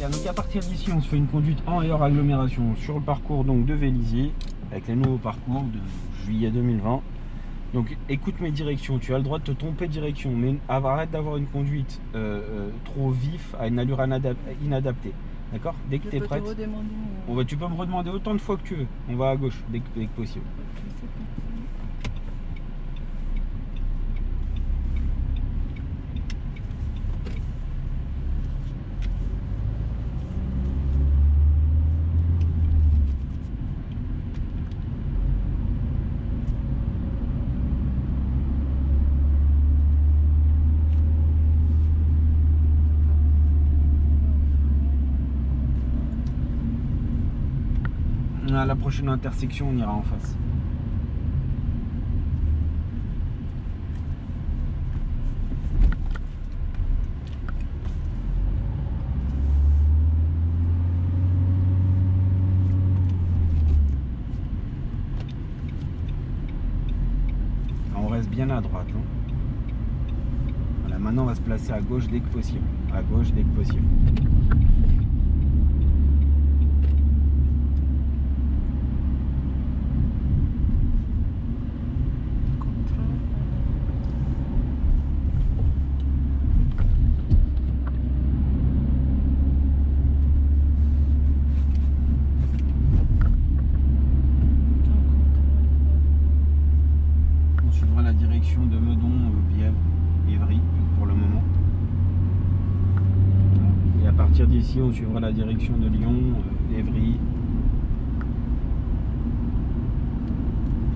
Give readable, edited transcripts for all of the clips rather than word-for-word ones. Donc à partir d'ici, on se fait une conduite en et hors agglomération sur le parcours donc de Vélizy, avec les nouveaux parcours de juillet 2020. Donc écoute mes directions, tu as le droit de te tromper de direction, mais arrête d'avoir une conduite trop vif à une allure inadaptée. D'accord? Dès que tu es prête, tu peux me redemander autant de fois que tu veux. On va à gauche dès que possible. À la prochaine intersection, on ira en face. On reste bien à droite. Voilà, maintenant on va se placer à gauche dès que possible. À gauche dès que possible. De Meudon, Bièvre, Évry pour le moment. Et à partir d'ici, on suivra la direction de Lyon, Évry,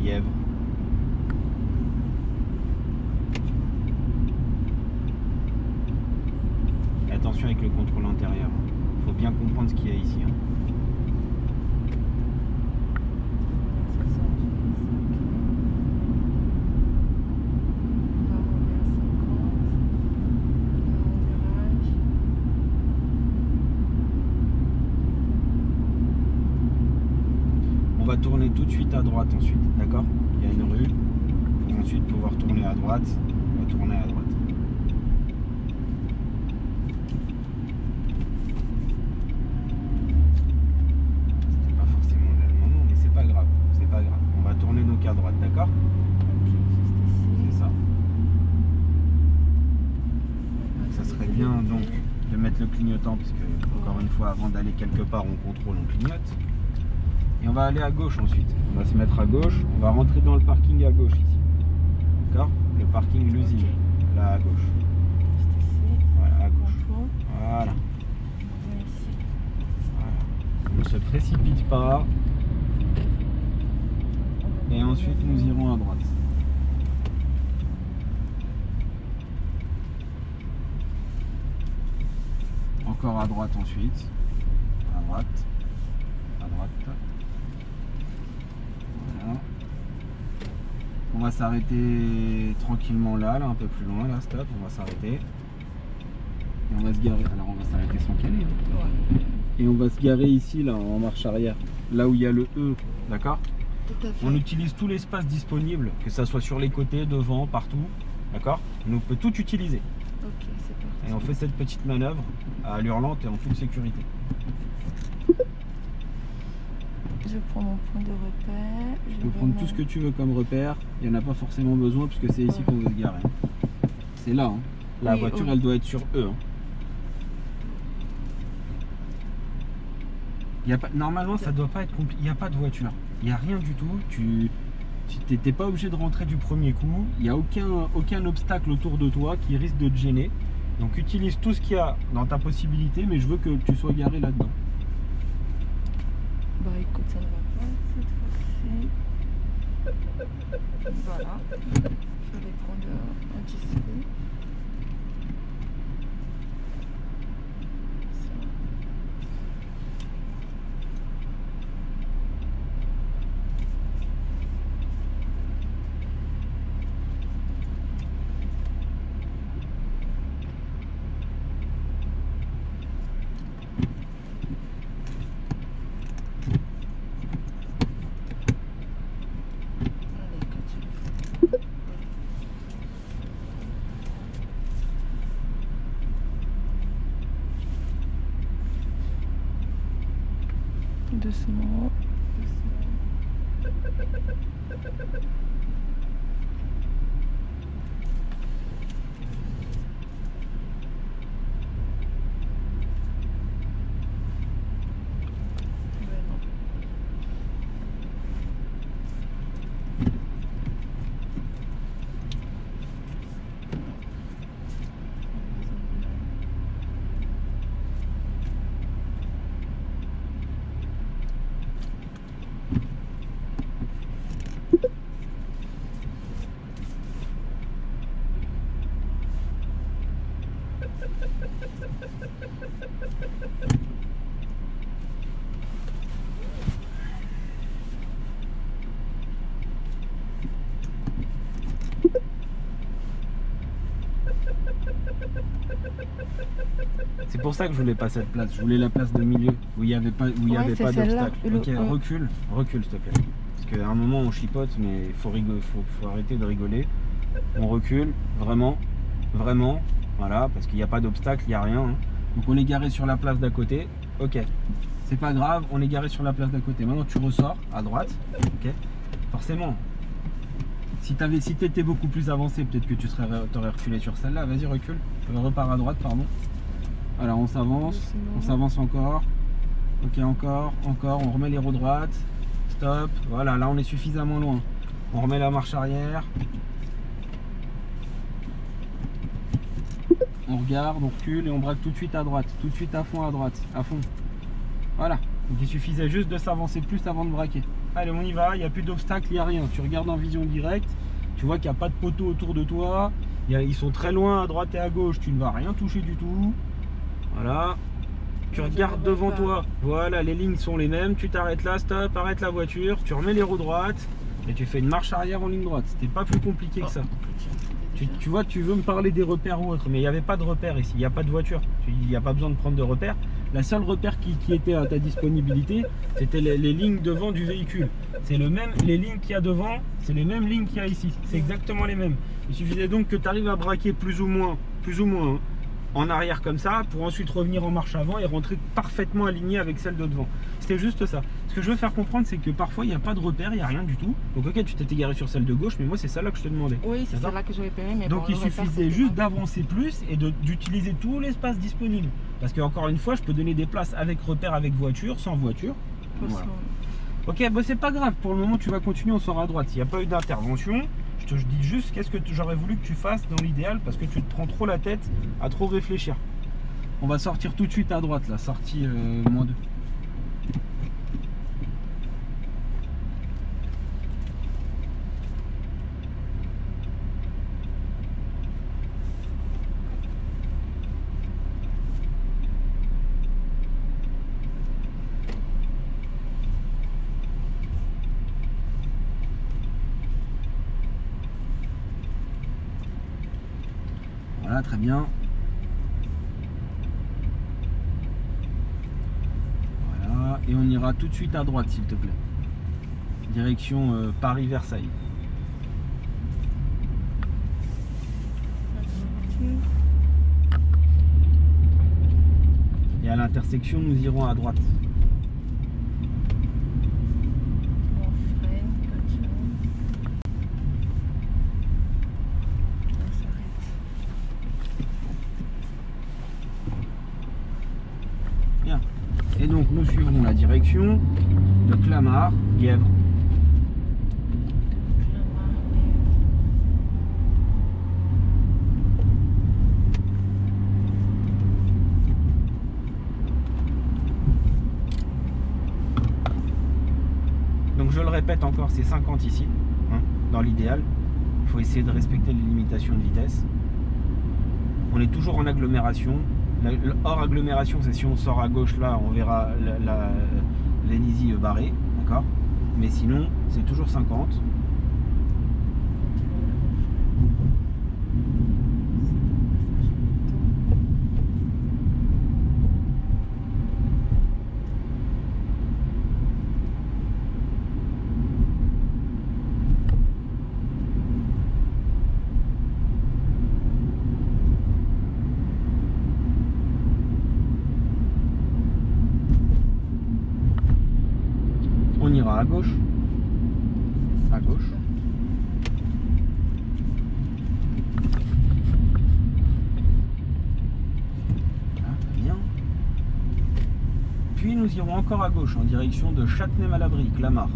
Bièvre. Et attention avec le contrôle intérieur, il faut bien comprendre ce qu'il y a ici. On va tourner tout de suite à droite ensuite, d'accord? Il y a une rue, et ensuite pouvoir tourner à droite, on va tourner à droite. C'était pas forcément le moment, mais c'est pas grave, on va tourner donc à droite, d'accord? C'est ça. Ça serait bien donc de mettre le clignotant, parce que encore une fois, avant d'aller quelque part, on contrôle, on clignote. Et on va aller à gauche ensuite, on va se mettre à gauche, on va rentrer dans le parking à gauche ici, d'accord? Le parking l'usine, là à gauche. Voilà, à gauche. Voilà. Voilà. On ne se précipite pas. Et ensuite nous irons à droite. Encore à droite ensuite. À droite. À droite. Voilà. On va s'arrêter tranquillement là, un peu plus loin, là, stop, on va s'arrêter. Et on va se garer, alors on va s'arrêter sans caler. Et on va se garer ici, là, en marche arrière, là où il y a le E, d'accord? On utilise tout l'espace disponible, que ça soit sur les côtés, devant, partout, d'accord? On peut tout utiliser. Ok, c'est parti. Et on fait cette petite manœuvre à l'hurlante et en full sécurité. Je prends mon point de repère. Tu peux prendre tout ce que tu veux comme repère. Il n'y en a pas forcément besoin puisque c'est ici qu'on veut se garer. C'est là. Hein. La voiture, elle doit être sur E. Hein. Il y a pas... Normalement, ça ne doit pas être compliqué. Il n'y a pas de voiture. Il n'y a rien du tout. Tu n'es pas obligé de rentrer du premier coup. Il n'y a aucun obstacle autour de toi qui risque de te gêner. Donc, utilise tout ce qu'il y a dans ta possibilité, mais je veux que tu sois garé là-dedans. Bah écoute, ça ne va pas cette fois-ci. Voilà. Je vais prendre un petit peu. Doucement. C'est pour ça que je voulais pas cette place, je voulais la place de milieu où il n'y avait pas, pas d'obstacle. Ok, recule s'il te plaît. Parce qu'à un moment on chipote, mais il faut arrêter de rigoler. On recule, vraiment, vraiment, voilà, parce qu'il n'y a pas d'obstacle, il n'y a rien. Hein. Donc on est garé sur la place d'à côté, ok, c'est pas grave, on est garé sur la place d'à côté. Maintenant tu ressors à droite, ok, forcément. Si t'étais beaucoup plus avancé, peut-être que tu t'aurais reculé sur celle-là. Vas-y, recule, repars à droite, pardon. Alors on s'avance encore, ok, encore, on remet les roues droites, stop, voilà, là on est suffisamment loin, on remet la marche arrière, on regarde, on recule et on braque tout de suite à droite, tout de suite à fond à droite, à fond, voilà, donc il suffisait juste de s'avancer plus avant de braquer. Allez, on y va, il n'y a plus d'obstacle, il n'y a rien, tu regardes en vision directe, tu vois qu'il n'y a pas de poteau autour de toi, ils sont très loin à droite et à gauche, tu ne vas rien toucher du tout. Voilà, tu regardes devant toi, voilà, les lignes sont les mêmes, tu t'arrêtes là, stop, arrête la voiture, tu remets les roues droites et tu fais une marche arrière en ligne droite, c'était pas plus compliqué que ça. Tu vois, tu veux me parler des repères ou autre, mais il n'y avait pas de repères ici, il n'y a pas de voiture, il n'y a pas besoin de prendre de repères. La seule repère qui était à ta disponibilité, c'était les lignes devant du véhicule. C'est le même, les lignes qu'il y a devant, c'est les mêmes lignes qu'il y a ici, c'est exactement les mêmes. Il suffisait donc que tu arrives à braquer plus ou moins, hein, en arrière comme ça, pour ensuite revenir en marche avant et rentrer parfaitement aligné avec celle de devant. C'était juste ça. Ce que je veux faire comprendre, c'est que parfois il n'y a pas de repère, il n'y a rien du tout. Donc ok, tu t'étais garé sur celle de gauche, mais moi c'est celle-là que je te demandais. Oui, c'est celle-là que j'avais payé, mais donc il suffisait juste d'avancer plus et d'utiliser tout l'espace disponible. Parce que encore une fois, je peux donner des places avec repère, avec voiture, sans voiture. Voilà. Ok, bah c'est pas grave. Pour le moment, tu vas continuer, on sort à droite. Il n'y a pas eu d'intervention. Je dis juste qu'est-ce que j'aurais voulu que tu fasses dans l'idéal, parce que tu te prends trop la tête à trop réfléchir. On va sortir tout de suite à droite, la sortie moins 2. Voilà, très bien. Voilà, et on ira tout de suite à droite, s'il te plaît. Direction Paris-Versailles. Et à l'intersection, nous irons à droite. Et donc nous suivrons la direction de Clamart-Guèvres. Donc je le répète encore, c'est 50 ici, hein, dans l'idéal. Il faut essayer de respecter les limitations de vitesse. On est toujours en agglomération. Hors agglomération, c'est si on sort à gauche là, on verra la Vélizy barrée, d'accord. Mais sinon, c'est toujours 50. ira à gauche. À gauche. Puis nous irons encore à gauche en direction de Châtenay-Malabry-Clamart.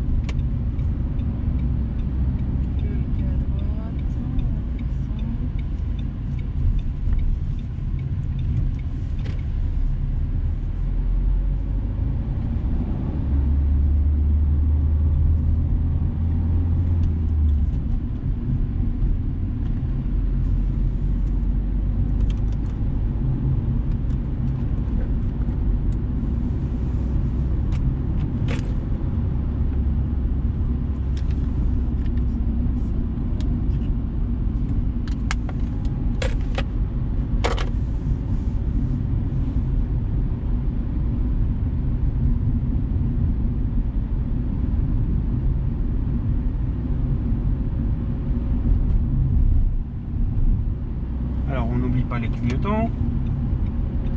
Pas les clignotants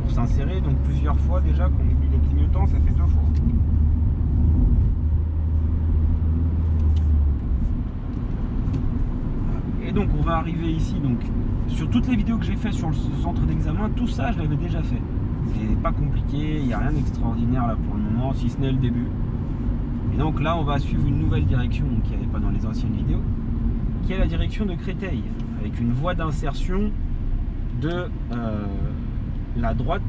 pour s'insérer, donc plusieurs fois déjà qu'on oublie les clignotants, ça fait 2 fois. Et donc on va arriver ici. Donc sur toutes les vidéos que j'ai fait sur le centre d'examen, tout ça je l'avais déjà fait, c'est pas compliqué, il n'y a rien d'extraordinaire là pour le moment, si ce n'est le début. Et donc là on va suivre une nouvelle direction qu'il n'y avait pas dans les anciennes vidéos, qui est la direction de Créteil, avec une voie d'insertion de la droite,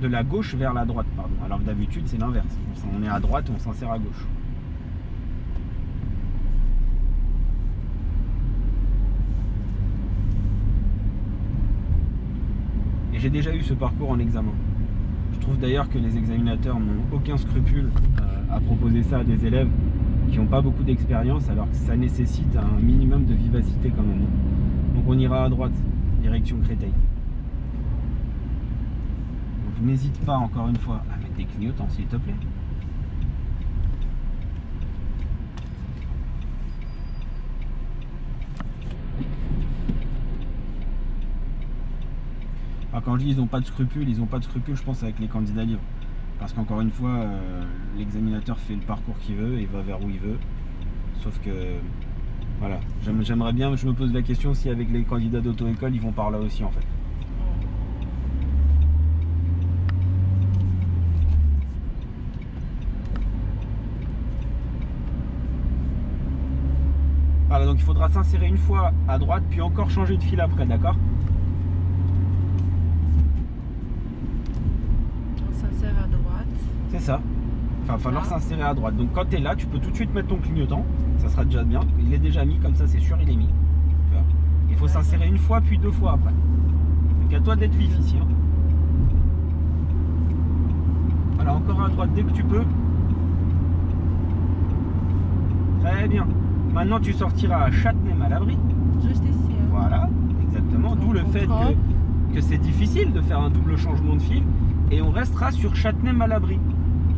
de la gauche vers la droite, pardon. Alors d'habitude c'est l'inverse, on est à droite, on s'insère à gauche. Et j'ai déjà eu ce parcours en examen. Je trouve d'ailleurs que les examinateurs n'ont aucun scrupule à proposer ça à des élèves qui n'ont pas beaucoup d'expérience, alors que ça nécessite un minimum de vivacité quand même. Donc on ira à droite, direction Créteil. Donc n'hésite pas encore une fois à mettre des clignotants s'il te plaît. Alors quand je dis ils n'ont pas de scrupules, ils n'ont pas de scrupules, je pense avec les candidats libres. Parce qu'encore une fois, l'examinateur fait le parcours qu'il veut et va vers où il veut. Sauf que voilà, j'aimerais bien, je me pose la question si avec les candidats d'auto-école, ils vont par là aussi en fait. Voilà, donc il faudra s'insérer une fois à droite, puis encore changer de fil après, d'accord? On s'insère à droite. C'est ça. Enfin, il va falloir s'insérer à droite. Donc quand tu es là, tu peux tout de suite mettre ton clignotant. Ça sera déjà bien. Il est déjà mis, comme ça c'est sûr, il est mis. Tu vois. Il faut s'insérer une fois, puis 2 fois après. Donc à toi d'être vif ici. Hein. Voilà, encore à droite dès que tu peux. Très bien. Maintenant tu sortiras à Châtenay-Malabry. Juste ici. Hein. Voilà, exactement. D'où le fait que c'est difficile de faire un double changement de fil. Et on restera sur Châtenay-Malabry.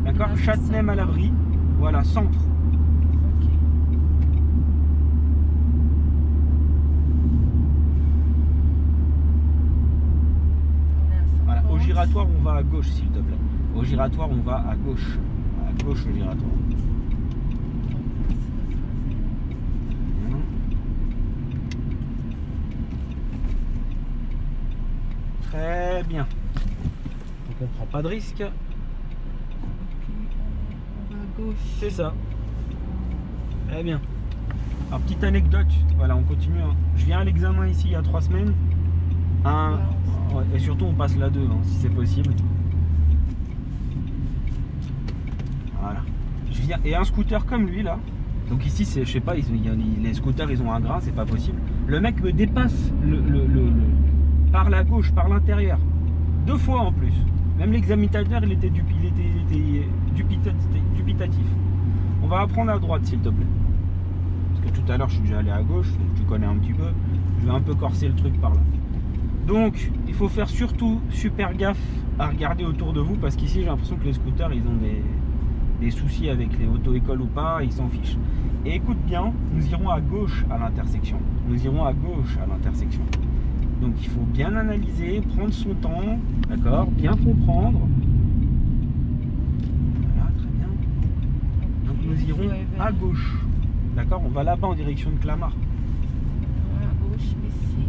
D'accord, ah, Châtenay-Malabry, voilà, centre. Okay. Voilà, au giratoire, on va à gauche, s'il te plaît. Au giratoire, on va à gauche. À gauche, au giratoire. Très bien. Donc, on ne prend pas de risque. C'est ça. Très bien. Alors petite anecdote, voilà on continue. Je viens à l'examen ici il y a 3 semaines. Et surtout on passe la 2 hein, si c'est possible. Voilà. Je viens. Et un scooter comme lui là. Donc ici c'est, je sais pas, les scooters ils ont un grain, c'est pas possible. Le mec me dépasse par la gauche, par l'intérieur. 2 fois en plus. Même l'examinateur il était dubitatif. On va apprendre à droite s'il te plaît. Parce que tout à l'heure je suis déjà allé à gauche, donc tu connais un petit peu. Je vais un peu corser le truc par là. Donc il faut faire surtout super gaffe à regarder autour de vous, parce qu'ici j'ai l'impression que les scooters ils ont des soucis avec les auto-écoles ou pas, ils s'en fichent. Et écoute bien, nous irons à gauche à l'intersection. Nous irons à gauche à l'intersection. Donc il faut bien analyser, prendre son temps, d'accord, bien comprendre. Voilà, très bien. Donc nous à gauche. D'accord, on va là-bas en direction de Clamart. À gauche, ici.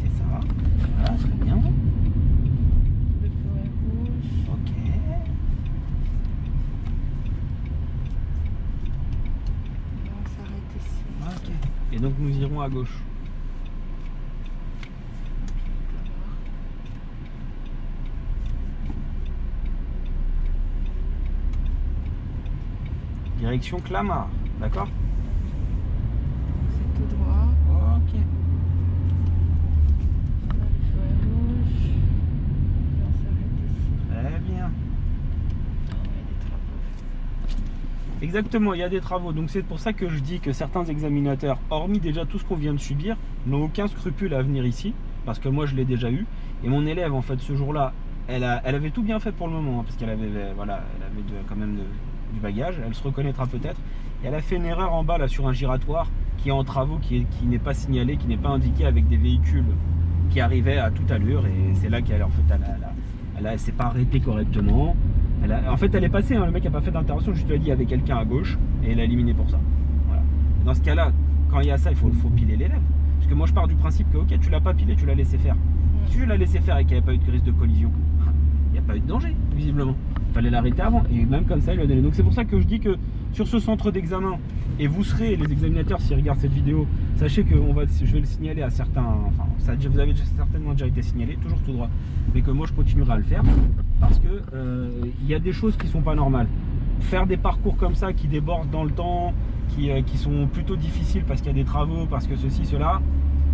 C'est ça. Voilà, très bien. Le peu à gauche. Ok. Et on s'arrête ici. Ok. Et donc nous irons à gauche. Direction Clamart, d'accord? C'est tout droit. Ok. Là, il faut à gauche. Et on s'arrête ici. Très bien. Il y a des travaux. Exactement, il y a des travaux. Donc c'est pour ça que je dis que certains examinateurs, hormis déjà tout ce qu'on vient de subir, n'ont aucun scrupule à venir ici. Parce que moi, je l'ai déjà eu. Et mon élève, en fait, ce jour-là, elle avait tout bien fait pour le moment. Hein, parce qu'elle avait, voilà, elle avait quand même du bagage, elle se reconnaîtra peut-être, et elle a fait une erreur en bas là sur un giratoire qui est en travaux, qui n'est pas signalé, qui n'est pas indiqué, avec des véhicules qui arrivaient à toute allure, et c'est là qu'elle en fait elle s'est pas arrêtée correctement, en fait elle est passée, hein, le mec n'a pas fait d'intervention, je te l'ai dit, avec quelqu'un à gauche, et elle a éliminé pour ça, voilà. Dans ce cas là, quand il y a ça, il faut piler l'élève, parce que moi je pars du principe que ok, tu l'as pas pilé, tu l'as laissé faire, tu l'as laissé faire et qu'il n'y avait pas eu de risque de collision, il n'y a pas eu de danger visiblement. Il fallait l'arrêter avant, et même comme ça il lui a donné. Donc c'est pour ça que je dis que sur ce centre d'examen, et vous serez les examinateurs, s'ils regardent cette vidéo, sachez que je vais le signaler à certains, enfin ça, vous avez certainement déjà été signalé, toujours tout droit, mais que moi je continuerai à le faire, parce que il y a des choses qui sont pas normales. Faire des parcours comme ça qui débordent dans le temps, qui sont plutôt difficiles parce qu'il y a des travaux, parce que ceci, cela,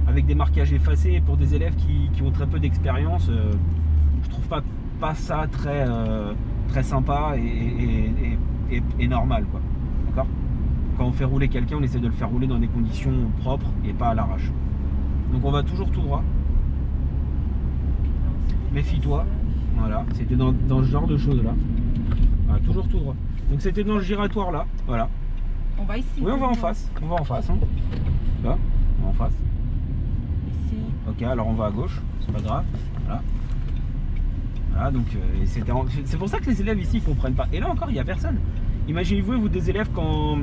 avec des marquages effacés pour des élèves qui ont très peu d'expérience, je trouve pas ça très... très sympa et normal, quoi. D'accord, quand on fait rouler quelqu'un, on essaie de le faire rouler dans des conditions propres et pas à l'arrache. Donc on va toujours tout droit. Méfie-toi. Voilà, c'était dans ce genre de choses là. Voilà, toujours tout droit. Donc c'était dans le giratoire là. Voilà. On va ici. Oui, on va en face. On va en face. Hein. Là, on va en face. Ici. Ok, alors on va à gauche. C'est pas grave. Voilà. Voilà, donc c'est pour ça que les élèves ici ne comprennent pas. Et là encore, il n'y a personne. Imaginez-vous, vous, des élèves, quand,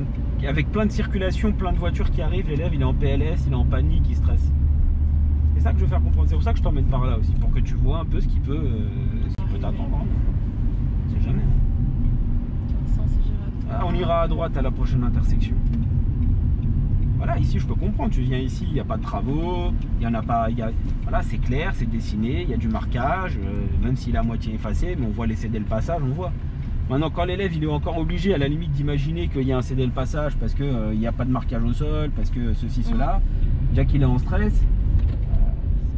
avec plein de circulation, plein de voitures qui arrivent, l'élève il est en PLS, il est en panique, il stresse. C'est ça que je veux faire comprendre. C'est pour ça que je t'emmène par là aussi, pour que tu vois un peu ce qui peut t'attendre. On sait jamais. Ah, on ira à droite à la prochaine intersection. Voilà, ici je peux comprendre, tu viens ici, il n'y a pas de travaux, il y en a pas, voilà, c'est clair, c'est dessiné, il y a du marquage, même s'il est à moitié effacé, mais on voit les céder le passage, on voit. Maintenant, quand l'élève il est encore obligé à la limite d'imaginer qu'il y a un céder le passage parce qu'il n'y a pas de marquage au sol, parce que ceci, cela, déjà qu'il est en stress,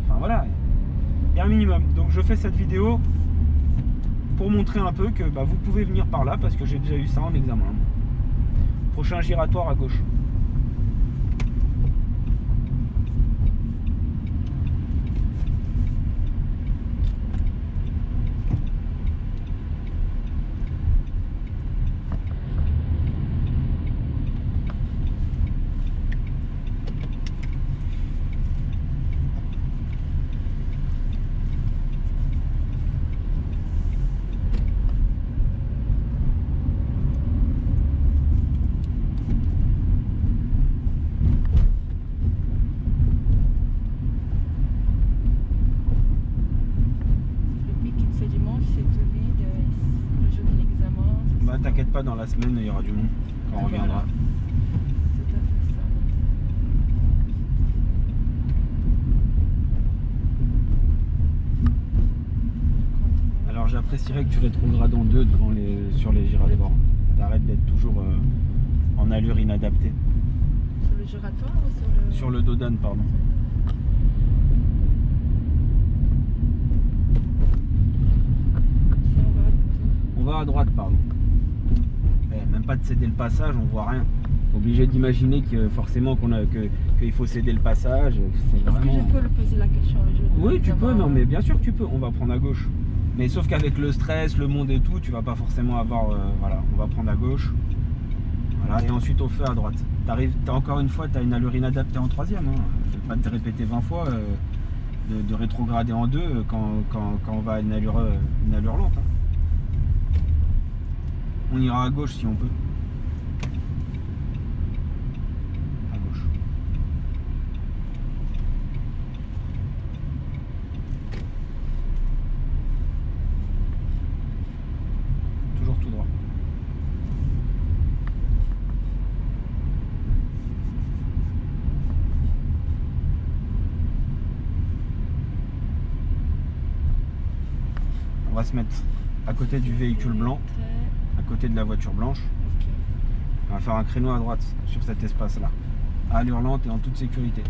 enfin voilà, il y a un minimum. Donc je fais cette vidéo pour montrer un peu que bah, vous pouvez venir par là, parce que j'ai déjà eu ça en examen. Prochain giratoire à gauche. T'inquiète pas, dans la semaine il y aura du monde quand on reviendra. Voilà. C'est à fait ça. Alors j'apprécierais que tu rétrogrades en deux devant sur les giratoires. T'arrêtes d'être toujours en allure inadaptée. Sur le giratoire ou sur le... Sur le dodane, pardon. On va à droite, pardon. Même pas de céder le passage, on voit rien. Obligé d'imaginer que forcément qu'il faut céder le passage. Est-ce vraiment... que je peux le poser la question le jour? Oui, tu peux, non mais bien sûr que tu peux. On va prendre à gauche. Mais sauf qu'avec le stress, le monde et tout, tu vas pas forcément avoir. Voilà, on va prendre à gauche. Voilà, et ensuite au feu à droite. Encore une fois, tu as une allure inadaptée en troisième. Hein. Je vais pas te répéter 20 fois de rétrograder en deux quand on va à une allure lente. Hein. On ira à gauche si on peut. tout droit. On va se mettre à côté du véhicule blanc, à côté de la voiture blanche. On va faire un créneau à droite sur cet espace là, à l'hurlante et en toute sécurité.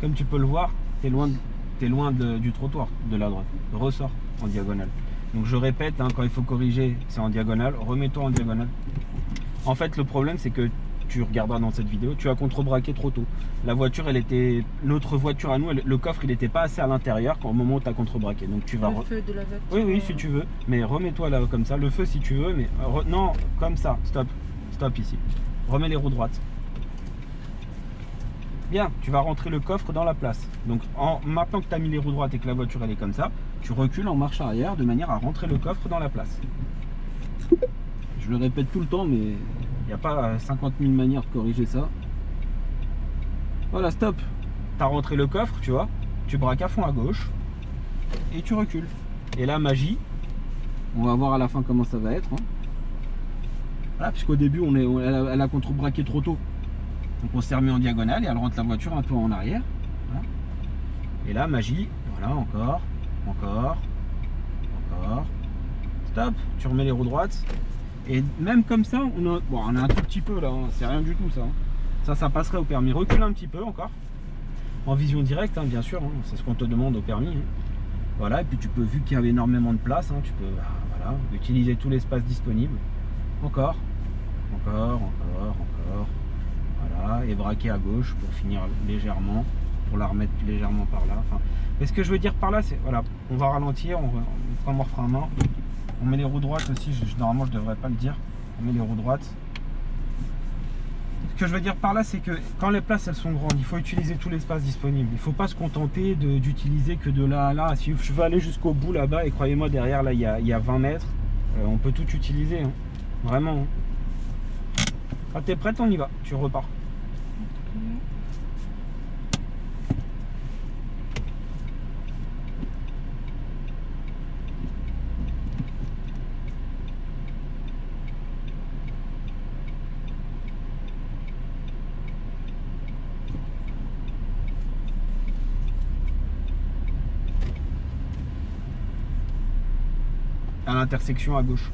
Comme tu peux le voir, t'es loin du trottoir de la droite. Ressors en diagonale. Donc je répète, hein, quand il faut corriger, c'est en diagonale. Remets-toi en diagonale. En fait, le problème, c'est que tu regarderas dans cette vidéo, tu as contrebraqué trop tôt. La voiture, elle était, notre voiture à nous, le coffre, il n'était pas assez à l'intérieur au moment où tu as contrebraqué. Donc tu vas le feu de la voiture. Oui, oui, si tu veux. Mais remets-toi là comme ça. Le feu, si tu veux, mais non, comme ça. Stop, stop ici. Remets les roues droites. Bien, tu vas rentrer le coffre dans la place. Donc maintenant que tu as mis les roues droites et que la voiture elle est comme ça, tu recules en marche arrière de manière à rentrer le coffre dans la place. Je le répète tout le temps, mais il n'y a pas 50 000 manières de corriger ça. Voilà, stop. Tu as rentré le coffre, tu vois, tu braques à fond à gauche et tu recules. Et là, magie, on va voir à la fin comment ça va être. Hein. Voilà, puisqu'au début, elle a contrebraqué trop tôt. Donc on s'est remis en diagonale et elle rentre la voiture un peu en arrière. Voilà. Et là, magie, voilà, encore, encore, encore. Stop, tu remets les roues droites. Et même comme ça, on a un tout petit peu là, hein. C'est rien du tout ça. Hein. Ça passerait au permis. Recule un petit peu encore. En vision directe, hein, bien sûr, hein. C'est ce qu'on te demande au permis. Hein. Voilà, et puis tu peux, vu qu'il y avait énormément de place, hein, tu peux voilà, utiliser tout l'espace disponible. Encore, encore, encore, encore. Voilà, et braquer à gauche pour finir légèrement, pour la remettre légèrement par là. Enfin, mais ce que je veux dire par là, c'est voilà, on va ralentir, on prend le frein à main, on met les roues droites aussi. Normalement, je ne devrais pas le dire. On met les roues droites. Ce que je veux dire par là, c'est que quand les places elles sont grandes, il faut utiliser tout l'espace disponible. Il ne faut pas se contenter d'utiliser que de là à là. Si je veux aller jusqu'au bout là-bas, et croyez-moi, derrière là, il y a 20 mètres, on peut tout utiliser, hein. Vraiment. Hein. Quand t'es prête, on y va, tu repars. À l'intersection à gauche.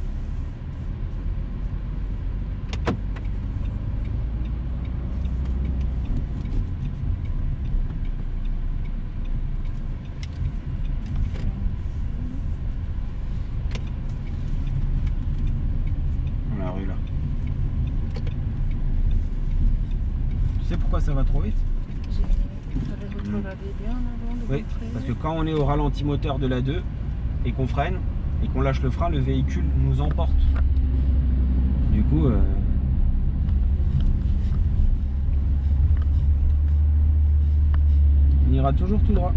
Ça va trop vite. Oui, parce que quand on est au ralenti moteur de la 2 et qu'on freine et qu'on lâche le frein, le véhicule nous emporte. Du coup, ira toujours tout droit.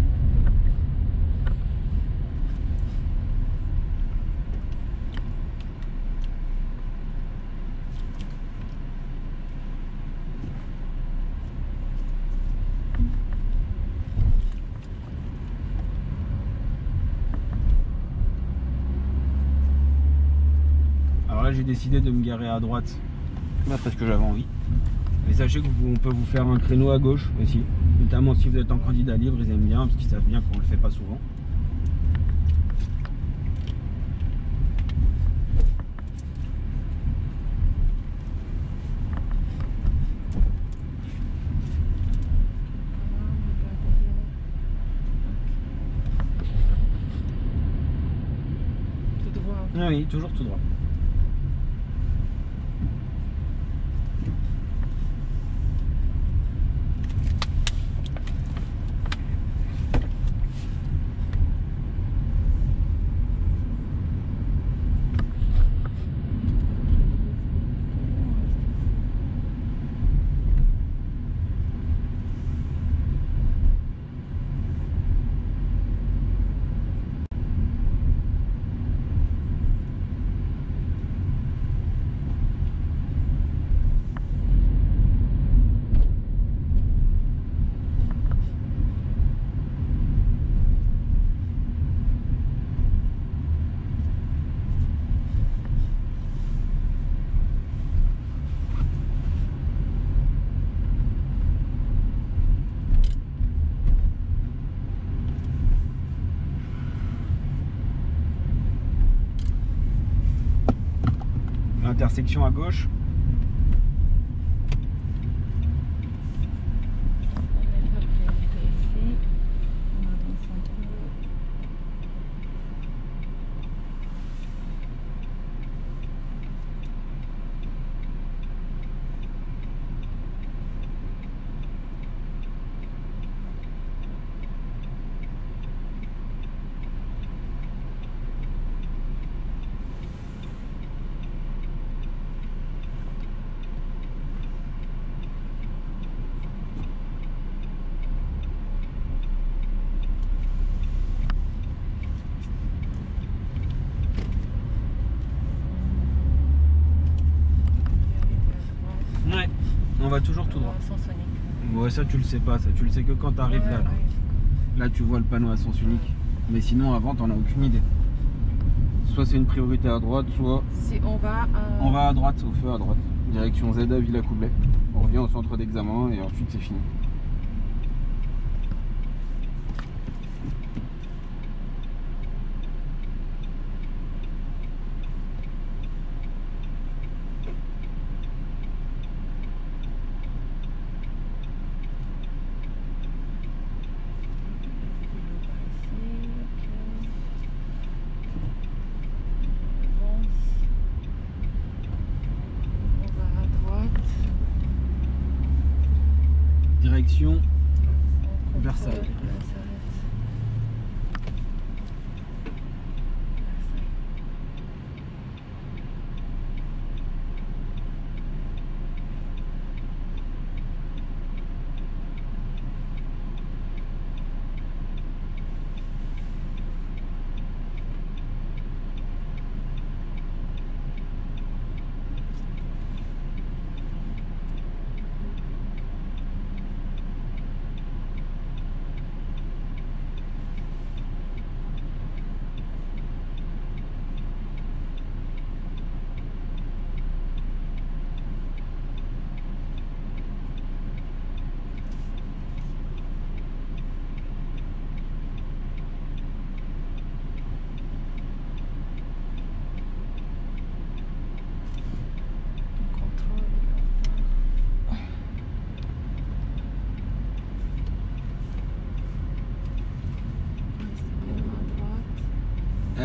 Alors là j'ai décidé de me garer à droite parce que j'avais envie. Mais sachez qu'on peut vous faire un créneau à gauche aussi, notamment si vous êtes en candidat libre, ils aiment bien parce qu'ils savent bien qu'on le fait pas souvent. Tout droit. Ah oui, toujours tout droit. Intersection à gauche. Va toujours tout droit. Ouais, ça tu le sais pas, ça tu le sais que quand tu arrives là. Là tu vois le panneau à sens unique, mais sinon avant t'en as aucune idée. Soit c'est une priorité à droite, soit on va à droite, au feu à droite, direction ZA Villacoublay. On revient au centre d'examen et ensuite c'est fini. Direction Versailles.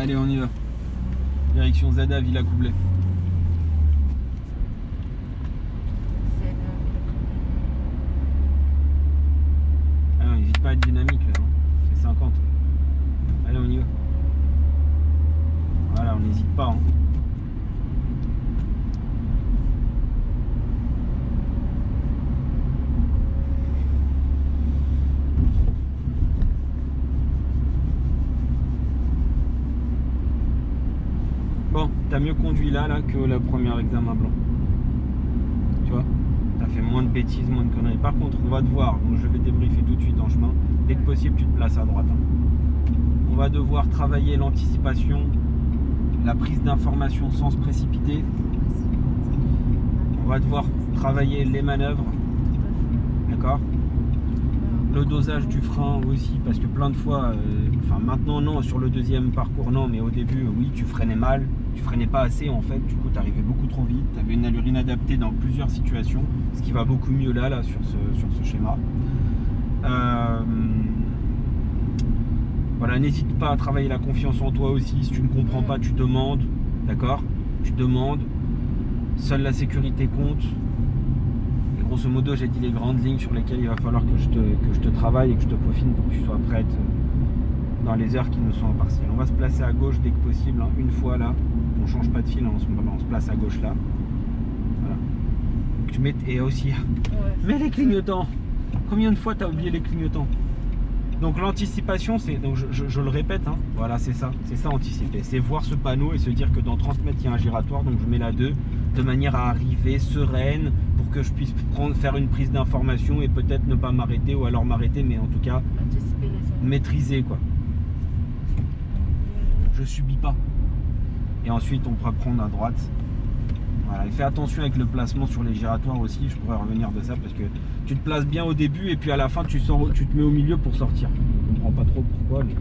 Allez, on y va. Direction ZA Villacoublay. Ah, n'hésite pas à être dynamique là, hein. C'est 50. Allez, on y va. Voilà, on n'hésite pas. Hein. t'as mieux conduit là que la première examen blanc. Tu vois, t'as fait moins de bêtises, moins de conneries. Par contre, on va devoir, donc je vais débriefer tout de suite en chemin, dès que possible tu te places à droite. Hein. On va devoir travailler l'anticipation, la prise d'informations sans se précipiter. On va devoir travailler les manœuvres, d'accord? Le dosage du frein aussi, parce que plein de fois, enfin maintenant non, sur le deuxième parcours non, mais au début oui, tu freinais mal, tu freinais pas assez en fait, du coup tu arrivais beaucoup trop vite, tu avais une allure inadaptée dans plusieurs situations, ce qui va beaucoup mieux là sur ce schéma. Voilà, n'hésite pas à travailler la confiance en toi aussi, si tu ne comprends pas, tu demandes, d'accord? Tu demandes, seule la sécurité compte. Grosso modo, j'ai dit les grandes lignes sur lesquelles il va falloir que je te travaille et que je te peaufine pour que tu sois prête dans les heures qui nous sont impartiales. On va se placer à gauche dès que possible, hein. Une fois là, on ne change pas de fil, hein. On se place à gauche là. Voilà. Tu mets, et aussi, ouais. Mets les clignotants. Combien de fois tu as oublié les clignotants? Donc l'anticipation, c'est, je le répète, hein. Voilà, c'est ça anticiper. C'est voir ce panneau et se dire que dans 30 mètres, il y a un giratoire, donc je mets la 2 de manière à arriver sereine, pour que je puisse faire une prise d'information et peut-être ne pas m'arrêter, ou alors m'arrêter, mais en tout cas maîtriser quoi. Je subis pas. Et ensuite on pourra prendre à droite. Voilà, et fais attention avec le placement sur les giratoires aussi, je pourrais revenir de ça, parce que tu te places bien au début et puis à la fin tu te mets au milieu pour sortir. Je comprends pas trop pourquoi, mais...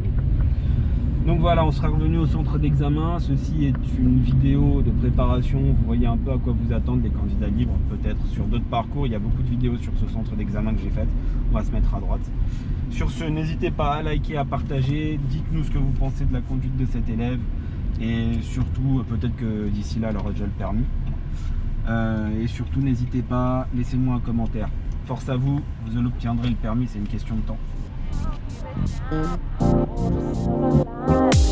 Donc voilà, on sera revenu au centre d'examen. Ceci est une vidéo de préparation. Vous voyez un peu à quoi vous attendre les candidats libres, peut-être sur d'autres parcours. Il y a beaucoup de vidéos sur ce centre d'examen que j'ai fait. On va se mettre à droite. Sur ce, n'hésitez pas à liker, à partager. Dites-nous ce que vous pensez de la conduite de cet élève. Et surtout, peut-être que d'ici là, elle aura déjà le permis. Et surtout, n'hésitez pas, laissez-moi un commentaire. Force à vous, vous obtiendrez le permis, c'est une question de temps.